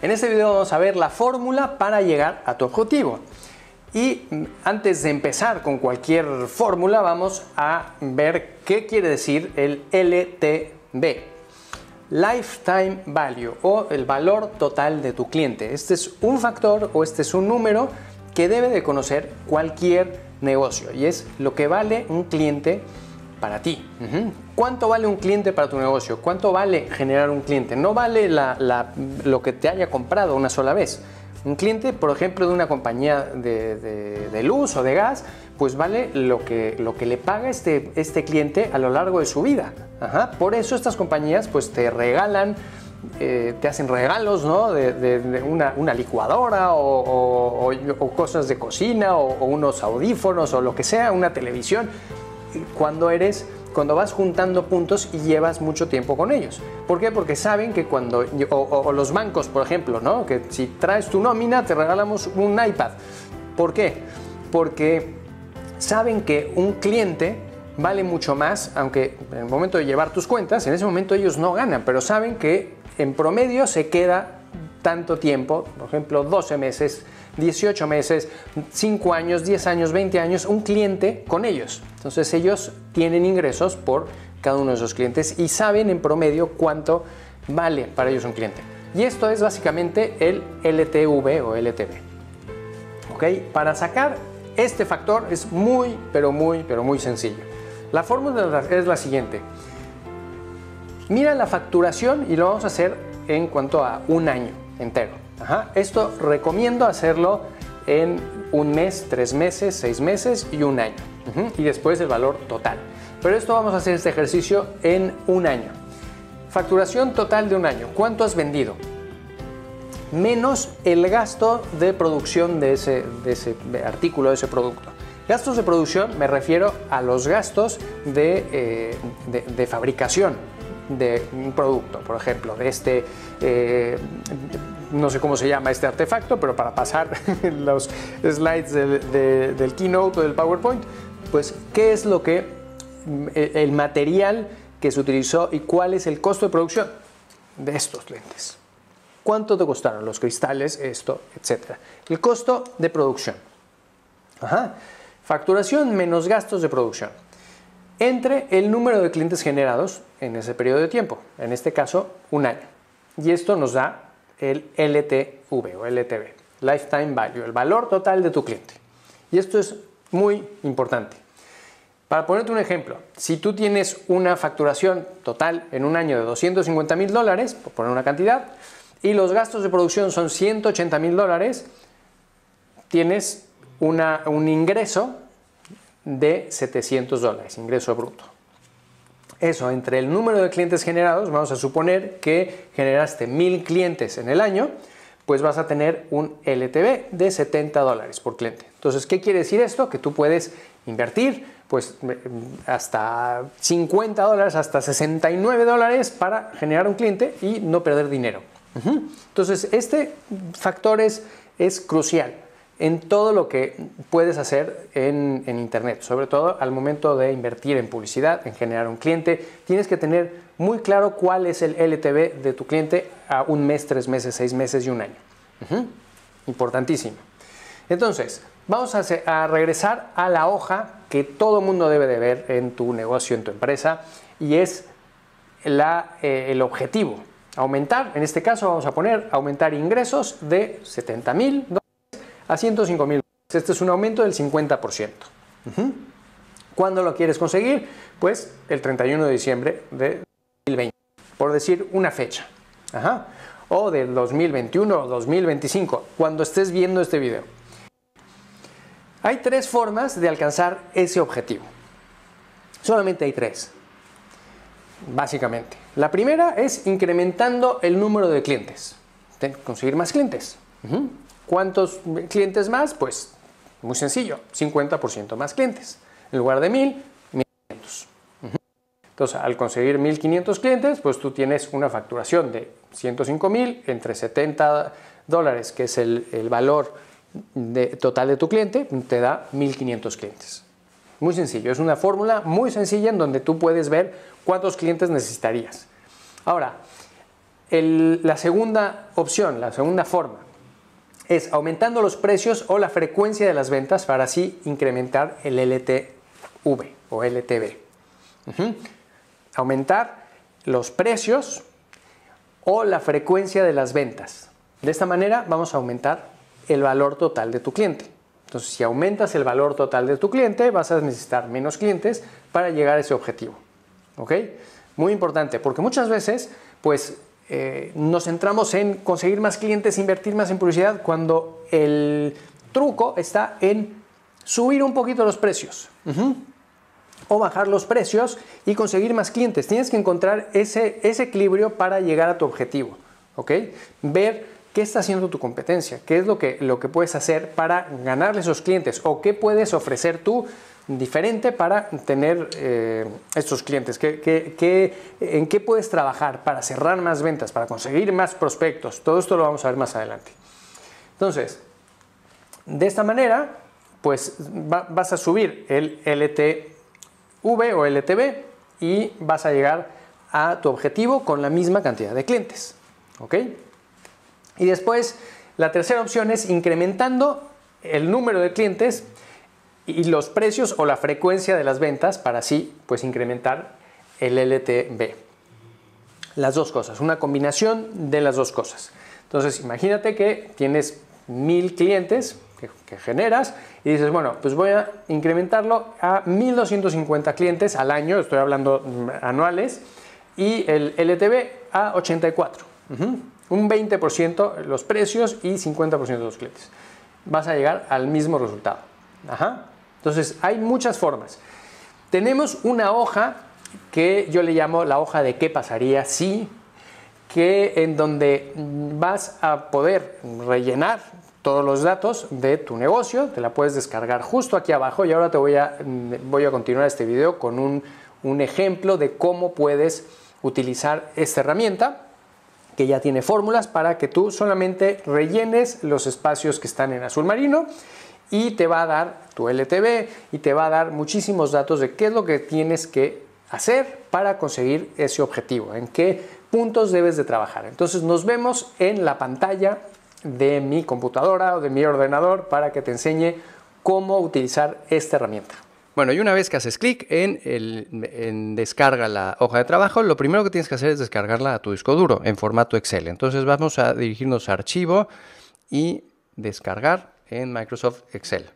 En este video vamos a ver la fórmula para llegar a tu objetivo. Y antes de empezar con cualquier fórmula vamos a ver qué quiere decir el LTV, Lifetime Value, o el valor total de tu cliente. Este es un factor o este es un número que debe de conocer cualquier negocio y es lo que vale un cliente para ti. ¿Cuánto vale un cliente para tu negocio? ¿Cuánto vale generar un cliente? No vale lo que te haya comprado una sola vez. Un cliente, por ejemplo, de una compañía de luz o de gas, pues vale lo que le paga este cliente a lo largo de su vida. Por eso estas compañías pues te regalan, te hacen regalos, ¿no? de una licuadora o cosas de cocina o unos audífonos o lo que sea, una televisión, cuando vas juntando puntos y llevas mucho tiempo con ellos. ¿Por qué? Porque saben que cuando... O los bancos, por ejemplo, ¿no? Que si traes tu nómina te regalamos un iPad. ¿Por qué? Porque saben que un cliente vale mucho más, aunque en el momento de llevar tus cuentas, en ese momento ellos no ganan, pero saben que en promedio se queda tanto tiempo, por ejemplo, 12 meses, 18 meses, 5 años, 10 años, 20 años, un cliente con ellos. Entonces ellos tienen ingresos por cada uno de esos clientes y saben en promedio cuánto vale para ellos un cliente. Y esto es básicamente el LTV o LTV. ¿Okay? Para sacar este factor es muy, pero muy, pero muy sencillo. La fórmula es la siguiente. Mira la facturación y lo vamos a hacer en cuanto a un año entero. Esto recomiendo hacerlo en un mes, 3 meses, 6 meses y un año. Y después el valor total. Pero esto vamos a hacer este ejercicio en un año. Facturación total de un año. ¿Cuánto has vendido? Menos el gasto de producción de ese artículo, de ese producto. Gastos de producción me refiero a los gastos de fabricación de un producto, por ejemplo, de este... no sé cómo se llama este artefacto, pero para pasar los slides del Keynote o del PowerPoint, pues qué es lo que, el material que se utilizó y cuál es el costo de producción de estos lentes. ¿Cuánto te costaron los cristales, esto, etcétera? El costo de producción. Facturación menos gastos de producción. Entre el número de clientes generados en ese periodo de tiempo, en este caso un año. Y esto nos da el LTV o LTV, Lifetime Value, el valor total de tu cliente. Y esto es muy importante. Para ponerte un ejemplo, si tú tienes una facturación total en un año de $250,000, por poner una cantidad, y los gastos de producción son $180,000, tienes un ingreso de $700, ingreso bruto. Eso, entre el número de clientes generados, vamos a suponer que generaste 1000 clientes en el año, pues vas a tener un LTV de $70 por cliente. Entonces, ¿qué quiere decir esto? Que tú puedes invertir pues hasta $50, hasta $69 para generar un cliente y no perder dinero. Entonces, este factor es crucial en todo lo que puedes hacer en internet, sobre todo al momento de invertir en publicidad, en generar un cliente. Tienes que tener muy claro cuál es el LTV de tu cliente a un mes, 3 meses, 6 meses y un año. Importantísimo. Entonces, vamos a regresar a la hoja que todo mundo debe de ver en tu negocio, en tu empresa, y es el objetivo. Aumentar, en este caso vamos a poner aumentar ingresos de $70,000 a $105,000. Este es un aumento del 50%. ¿Cuándo lo quieres conseguir? Pues el 31 de diciembre de 2020, por decir una fecha. O del 2021 o 2025, cuando estés viendo este video. Hay 3 formas de alcanzar ese objetivo. Solamente hay 3, básicamente. La primera es incrementando el número de clientes. Conseguir más clientes. ¿Cuántos clientes más? Pues muy sencillo, 50% más clientes. En lugar de 1000, 1500. Entonces, al conseguir 1500 clientes, pues tú tienes una facturación de $105,000 entre $70, que es el valor total de tu cliente, te da 1500 clientes. Muy sencillo, es una fórmula muy sencilla en donde tú puedes ver cuántos clientes necesitarías. Ahora, La segunda opción, la segunda forma, es aumentando los precios o la frecuencia de las ventas para así incrementar el LTV o LTV. Aumentar los precios o la frecuencia de las ventas. De esta manera vamos a aumentar el valor total de tu cliente. Entonces, si aumentas el valor total de tu cliente, vas a necesitar menos clientes para llegar a ese objetivo. ¿Ok? Muy importante, porque muchas veces pues nos centramos en conseguir más clientes, invertir más en publicidad, cuando el truco está en subir un poquito los precios. O bajar los precios y conseguir más clientes. Tienes que encontrar ese equilibrio para llegar a tu objetivo. ¿Ok? Ver qué está haciendo tu competencia, qué es lo que puedes hacer para ganarle esos clientes, o qué puedes ofrecer tú diferente para tener estos clientes, en qué puedes trabajar para cerrar más ventas, para conseguir más prospectos. Todo esto lo vamos a ver más adelante. Entonces, de esta manera, pues vas a subir el LTV o LTV y vas a llegar a tu objetivo con la misma cantidad de clientes. ¿Ok? Y después, la tercera opción es incrementando el número de clientes y los precios o la frecuencia de las ventas para así pues incrementar el LTV. Las dos cosas, una combinación de las dos cosas. Entonces, imagínate que tienes 1000 clientes que generas y dices, bueno, pues voy a incrementarlo a 1250 clientes al año, estoy hablando anuales, y el LTV a 84. Un 20% los precios y 50% de los clientes. Vas a llegar al mismo resultado. Entonces, hay muchas formas. Tenemos una hoja que yo le llamo la hoja de qué pasaría si, en donde vas a poder rellenar todos los datos de tu negocio. Te la puedes descargar justo aquí abajo, y ahora voy a continuar este video con un ejemplo de cómo puedes utilizar esta herramienta, que ya tiene fórmulas para que tú solamente rellenes los espacios que están en azul marino, y te va a dar tu LTV y te va a dar muchísimos datos de qué es lo que tienes que hacer para conseguir ese objetivo, en qué puntos debes de trabajar. Entonces, nos vemos en la pantalla de mi computadora o de mi ordenador para que te enseñe cómo utilizar esta herramienta. Bueno, y una vez que haces clic en descarga la hoja de trabajo, lo primero que tienes que hacer es descargarla a tu disco duro en formato Excel. Entonces, vamos a dirigirnos a Archivo y Descargar en Microsoft Excel.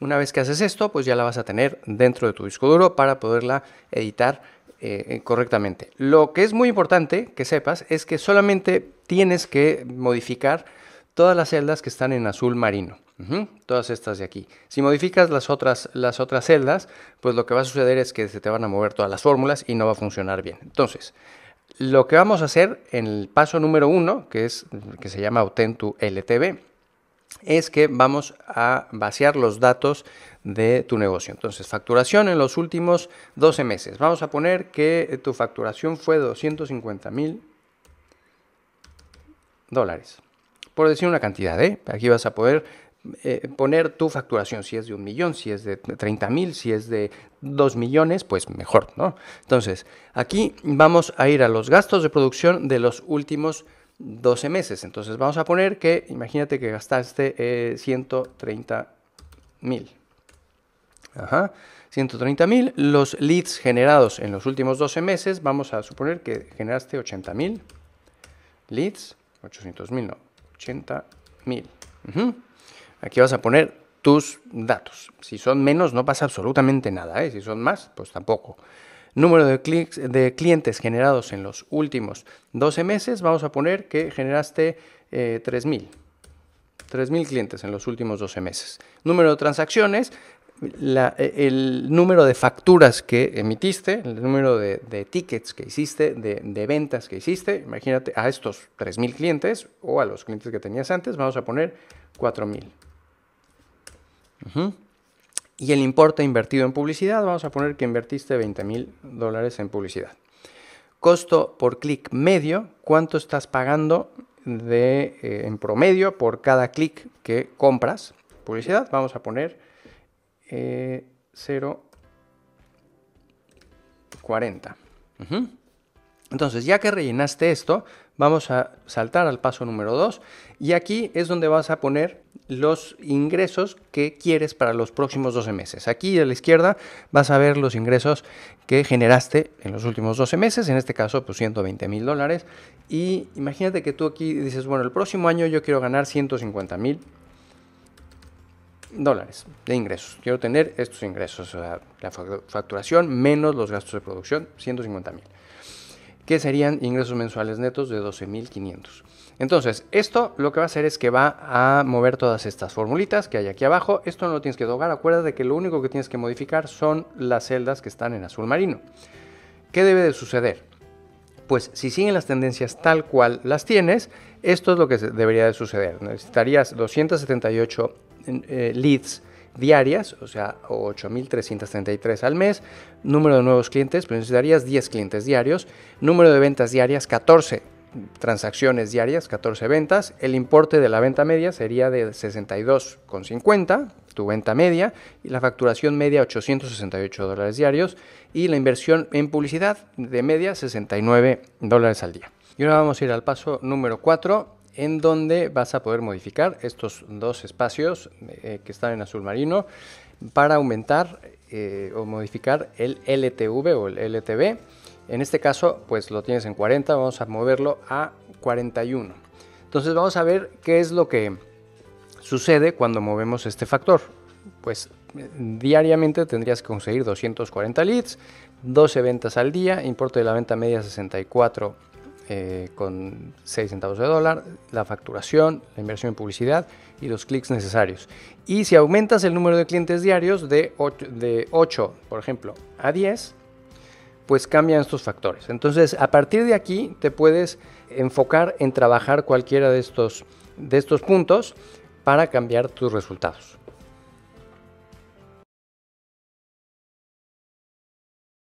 Una vez que haces esto, pues ya la vas a tener dentro de tu disco duro para poderla editar correctamente. Lo que es muy importante que sepas es que solamente tienes que modificar todas las celdas que están en azul marino. Todas estas de aquí. Si modificas las otras celdas, pues lo que va a suceder es que se te van a mover todas las fórmulas y no va a funcionar bien. Entonces, lo que vamos a hacer en el paso número 1, que se llama Obtén tu LTV, es que vamos a vaciar los datos de tu negocio. Entonces, facturación en los últimos 12 meses. Vamos a poner que tu facturación fue $250,000. Por decir una cantidad, aquí vas a poder poner tu facturación, si es de 1 millón, si es de 30,000, si es de 2 millones, pues mejor, ¿no? Entonces, aquí vamos a ir a los gastos de producción de los últimos 12 meses. Entonces, vamos a poner que, imagínate que gastaste 130,000. 130,000. Los leads generados en los últimos 12 meses, vamos a suponer que generaste 80,000 leads, 800,000 no. 80,000. Aquí vas a poner tus datos. Si son menos, no pasa absolutamente nada, si son más, pues tampoco. Número de clics de clientes generados en los últimos 12 meses, vamos a poner que generaste 3,000 clientes en los últimos 12 meses. Número de transacciones, el número de facturas que emitiste, el número de tickets que hiciste, de ventas que hiciste. Imagínate a estos 3,000 clientes o a los clientes que tenías antes, vamos a poner 4,000. Y el importe invertido en publicidad, vamos a poner que invertiste $20,000 en publicidad. Costo por clic medio, ¿cuánto estás pagando en promedio por cada clic que compras publicidad? Vamos a poner 0.40. Entonces, ya que rellenaste esto, vamos a saltar al paso número 2 y aquí es donde vas a poner los ingresos que quieres para los próximos 12 meses. Aquí a la izquierda vas a ver los ingresos que generaste en los últimos 12 meses, en este caso pues $120,000, y imagínate que tú aquí dices, bueno, el próximo año yo quiero ganar $150,000 de ingresos. Quiero tener estos ingresos, o sea, la facturación menos los gastos de producción, $150,000. que serían ingresos mensuales netos de $12,500. Entonces, esto lo que va a hacer es que va a mover todas estas formulitas que hay aquí abajo. Esto no lo tienes que tocar. Acuérdate que lo único que tienes que modificar son las celdas que están en azul marino. ¿Qué debe de suceder? Pues si siguen las tendencias tal cual las tienes, esto es lo que debería de suceder. Necesitarías 278 leads diarias, o sea, 8,333 al mes, número de nuevos clientes, pues necesitarías 10 clientes diarios, número de ventas diarias, 14 transacciones diarias, 14 ventas, el importe de la venta media sería de 62,50, tu venta media, y la facturación media $868 diarios, y la inversión en publicidad de media $69 al día. Y ahora vamos a ir al paso número 4, en donde vas a poder modificar estos dos espacios que están en azul marino para aumentar o modificar el LTV o el LTV. En este caso, pues lo tienes en 40, vamos a moverlo a 41. Entonces vamos a ver qué es lo que sucede cuando movemos este factor. Pues diariamente tendrías que conseguir 240 leads, 12 ventas al día, importe de la venta media $64,06, la facturación, la inversión en publicidad y los clics necesarios. Y si aumentas el número de clientes diarios de 8, por ejemplo, a 10, pues cambian estos factores. Entonces, a partir de aquí te puedes enfocar en trabajar cualquiera de estos puntos para cambiar tus resultados.